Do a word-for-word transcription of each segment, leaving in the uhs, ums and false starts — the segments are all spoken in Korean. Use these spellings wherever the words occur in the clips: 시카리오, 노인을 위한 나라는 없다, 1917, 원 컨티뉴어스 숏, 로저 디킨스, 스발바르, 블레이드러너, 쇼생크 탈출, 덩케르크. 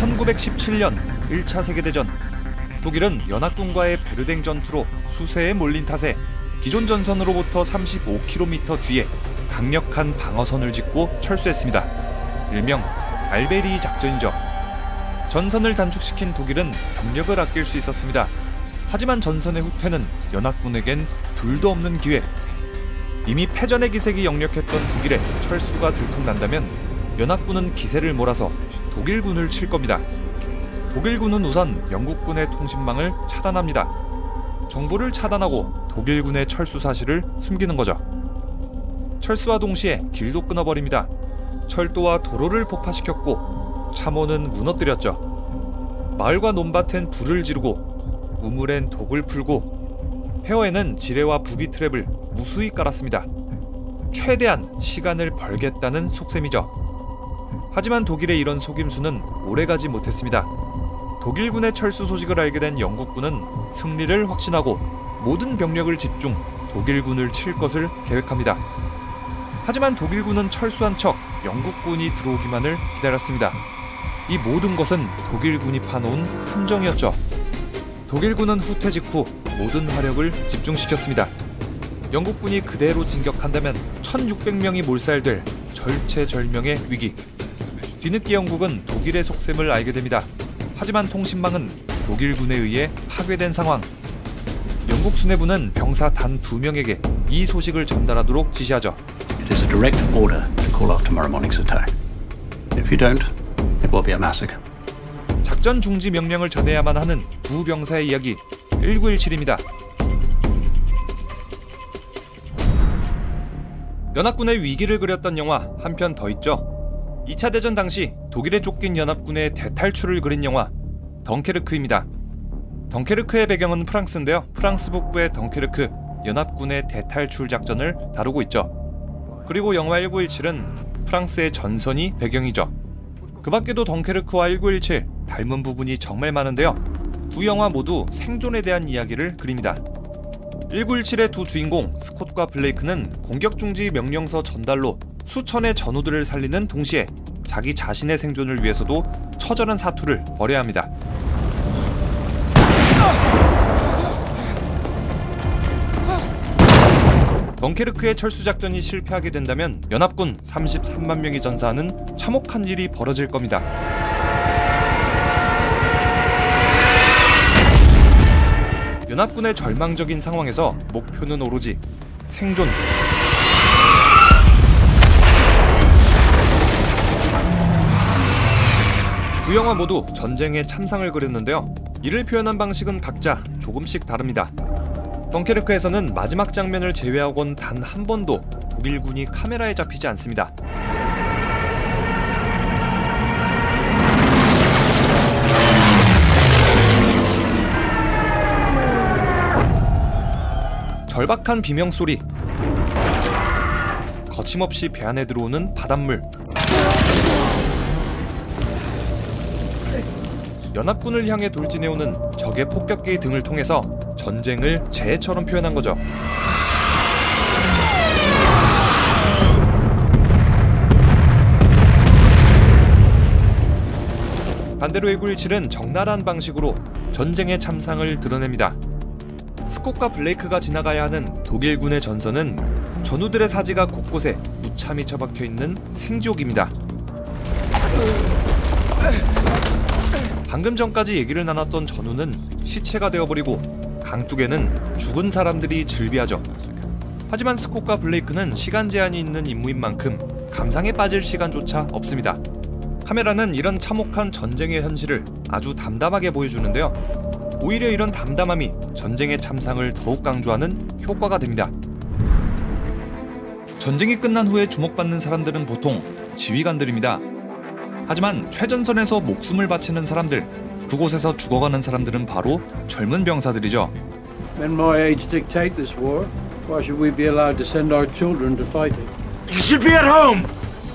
천구백십칠 년 일 차 세계대전, 독일은 연합군과의 베르댕 전투로 수세에 몰린 탓에 기존 전선으로부터 삼십오 킬로미터 뒤에 강력한 방어선을 짓고 철수했습니다. 일명 알베리 작전이죠. 전선을 단축시킨 독일은 병력을 아낄 수 있었습니다. 하지만 전선의 후퇴는 연합군에겐 둘도 없는 기회. 이미 패전의 기색이 역력했던 독일의 철수가 들통난다면 연합군은 기세를 몰아서 독일군을 칠 겁니다. 독일군은 우선 영국군의 통신망을 차단합니다. 정보를 차단하고 독일군의 철수 사실을 숨기는 거죠. 철수와 동시에 길도 끊어버립니다. 철도와 도로를 폭파시켰고 참호는 무너뜨렸죠. 마을과 논밭엔 불을 지르고 우물엔 독을 풀고 폐허에는 지뢰와 부비 트랩을 무수히 깔았습니다. 최대한 시간을 벌겠다는 속셈이죠. 하지만 독일의 이런 속임수는 오래가지 못했습니다. 독일군의 철수 소식을 알게 된 영국군은 승리를 확신하고 모든 병력을 집중, 독일군을 칠 것을 계획합니다. 하지만 독일군은 철수한 척 영국군이 들어오기만을 기다렸습니다. 이 모든 것은 독일군이 파놓은 함정이었죠. 독일군은 후퇴 직후 모든 화력을 집중시켰습니다. 영국군이 그대로 진격한다면 천육백 명이 몰살될 절체절명의 위기. 뒤늦게 영국은 독일의 속셈을 알게 됩니다. 하지만 통신망은 독일군에 의해 파괴된 상황. 영국 수뇌부는 병사 단 두 명에게 이 소식을 전달하도록 지시하죠. It is a direct order to call off tomorrow morning's attack. If you don't, it will be a massacre. 작전 중지 명령을 전해야만 하는 두 병사의 이야기, 천구백십칠입니다. 연합군의 위기를 그렸던 영화 한 편 더 있죠. 이 차 대전 당시 독일에 쫓긴 연합군의 대탈출을 그린 영화 덩케르크입니다. 덩케르크의 배경은 프랑스인데요. 프랑스 북부의 덩케르크, 연합군의 대탈출 작전을 다루고 있죠. 그리고 영화 천구백십칠은 프랑스의 전선이 배경이죠. 그 밖에도 덩케르크와 천구백십칠, 닮은 부분이 정말 많은데요. 두 영화 모두 생존에 대한 이야기를 그립니다. 천구백십칠의 두 주인공 스콧과 블레이크는 공격 중지 명령서 전달로 수천의 전우들을 살리는 동시에 자기 자신의 생존을 위해서도 처절한 사투를 벌여야 합니다. 덩케르크의 철수작전이 실패하게 된다면 연합군 삼십삼만 명이 전사하는 참혹한 일이 벌어질 겁니다. 연합군의 절망적인 상황에서 목표는 오로지 생존. 두 영화 모두 전쟁의 참상을 그렸는데요. 이를 표현한 방식은 각자 조금씩 다릅니다. 덩케르크에서는 마지막 장면을 제외하곤 단 한 번도 독일군이 카메라에 잡히지 않습니다. 절박한 비명소리, 거침없이 배 안에 들어오는 바닷물. 연합군을 향해 돌진해오는 적의 폭격기 등을 통해서 전쟁을 재해처럼 표현한 거죠. 반대로 천구백십칠은 적나라한 방식으로 전쟁의 참상을 드러냅니다. 스콧과 블레이크가 지나가야 하는 독일군의 전선은 전우들의 사지가 곳곳에 무참히 처박혀 있는 생지옥입니다. 방금 전까지 얘기를 나눴던 전우는 시체가 되어버리고 강둑에는 죽은 사람들이 즐비하죠. 하지만 스콧과 블레이크는 시간 제한이 있는 임무인 만큼 감상에 빠질 시간조차 없습니다. 카메라는 이런 참혹한 전쟁의 현실을 아주 담담하게 보여주는데요. 오히려 이런 담담함이 전쟁의 참상을 더욱 강조하는 효과가 됩니다. 전쟁이 끝난 후에 주목받는 사람들은 보통 지휘관들입니다. 하지만 최전선에서 목숨을 바치는 사람들, 그곳에서 죽어가는 사람들은 바로 젊은 병사들이죠. Men my age dictate this war. Why should we be allowed to send our children to fight it? You should be at home.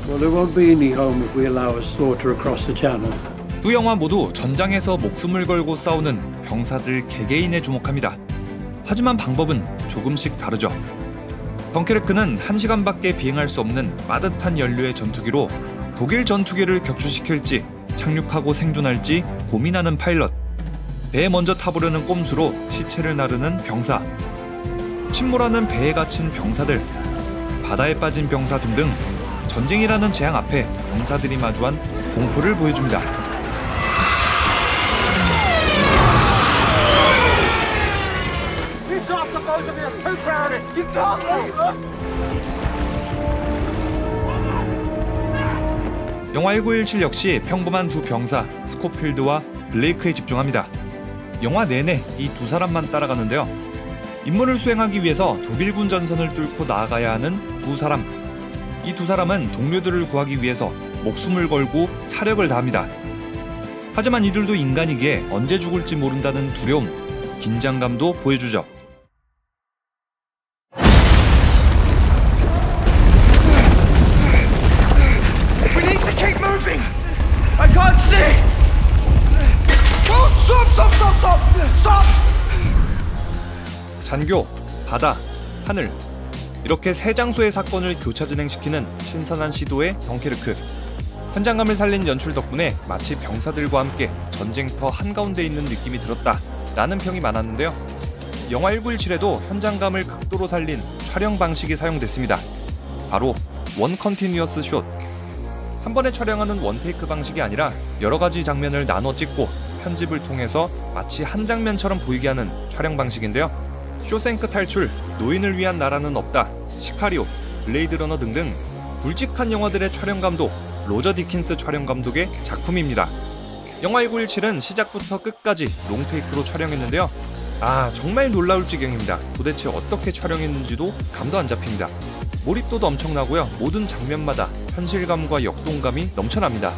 Well, there won't be any home if we allow a slaughter across the channel. 두 영화 모두 전장에서 목숨을 걸고 싸우는 병사들 개개인에 주목합니다. 하지만 방법은 조금씩 다르죠. 덩케르크는 한 시간밖에 비행할 수 없는 빠듯한 연료의 전투기로 독일 전투기를 격추시킬지 착륙하고 생존할지 고민하는 파일럿, 배에 먼저 타보려는 꼼수로 시체를 나르는 병사, 침몰하는 배에 갇힌 병사들, 바다에 빠진 병사 등등 전쟁이라는 재앙 앞에 병사들이 마주한 공포를 보여줍니다. 영화 천구백십칠 역시 평범한 두 병사 스코필드와 블레이크에 집중합니다. 영화 내내 이 두 사람만 따라가는데요. 임무를 수행하기 위해서 독일군 전선을 뚫고 나아가야 하는 두 사람. 이 두 사람은 동료들을 구하기 위해서 목숨을 걸고 사력을 다합니다. 하지만 이들도 인간이기에 언제 죽을지 모른다는 두려움, 긴장감도 보여주죠. 잔교, 바다, 하늘, 이렇게 세 장소의 사건을 교차 진행시키는 신선한 시도의 덩케르크. 현장감을 살린 연출 덕분에 마치 병사들과 함께 전쟁터 한가운데 있는 느낌이 들었다 라는 평이 많았는데요. 영화 천구백십칠에도 현장감을 극도로 살린 촬영 방식이 사용됐습니다. 바로 원 컨티뉴어스 숏. 한 번에 촬영하는 원테이크 방식이 아니라 여러 가지 장면을 나눠 찍고 편집을 통해서 마치 한 장면처럼 보이게 하는 촬영 방식인데요. 쇼생크 탈출, 노인을 위한 나라는 없다, 시카리오, 블레이드러너 등등 굵직한 영화들의 촬영감독, 로저 디킨스 촬영감독의 작품입니다. 영화 천구백십칠은 시작부터 끝까지 롱테이크로 촬영했는데요. 아, 정말 놀라울 지경입니다. 도대체 어떻게 촬영했는지도 감도 안 잡힙니다. 몰입도도 엄청나고요. 모든 장면마다 현실감과 역동감이 넘쳐납니다.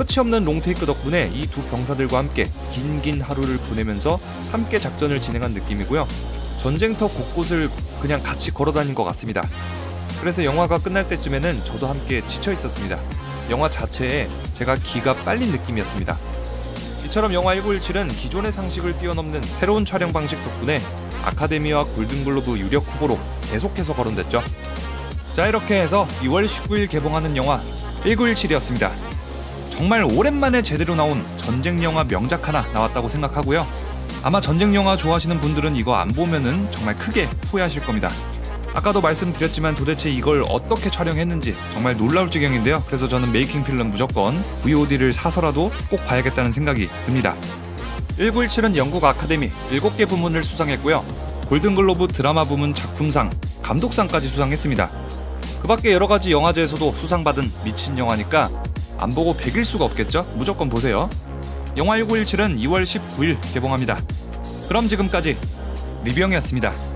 끝이 없는 롱테이크 덕분에 이 두 병사들과 함께 긴긴 하루를 보내면서 함께 작전을 진행한 느낌이고요. 전쟁터 곳곳을 그냥 같이 걸어다닌 것 같습니다. 그래서 영화가 끝날 때쯤에는 저도 함께 지쳐 있었습니다. 영화 자체에 제가 기가 빨린 느낌이었습니다. 이처럼 영화 천구백십칠은 기존의 상식을 뛰어넘는 새로운 촬영 방식 덕분에 아카데미와 골든글로브 유력 후보로 계속해서 거론됐죠. 자, 이렇게 해서 이월 십구일 개봉하는 영화 천구백십칠이었습니다. 정말 오랜만에 제대로 나온 전쟁 영화 명작 하나 나왔다고 생각하고요. 아마 전쟁 영화 좋아하시는 분들은 이거 안 보면은 정말 크게 후회하실 겁니다. 아까도 말씀드렸지만 도대체 이걸 어떻게 촬영했는지 정말 놀라울 지경인데요. 그래서 저는 메이킹 필름 무조건 브이오디를 사서라도 꼭 봐야겠다는 생각이 듭니다. 천구백십칠은 영국 아카데미 일곱 개 부문을 수상했고요. 골든글로브 드라마 부문 작품상, 감독상까지 수상했습니다. 그 밖에 여러 가지 영화제에서도 수상받은 미친 영화니까 안 보고 베길 수가 없겠죠? 무조건 보세요. 영화 천구백십칠은 이월 십구일 개봉합니다. 그럼 지금까지 리뷰형이었습니다.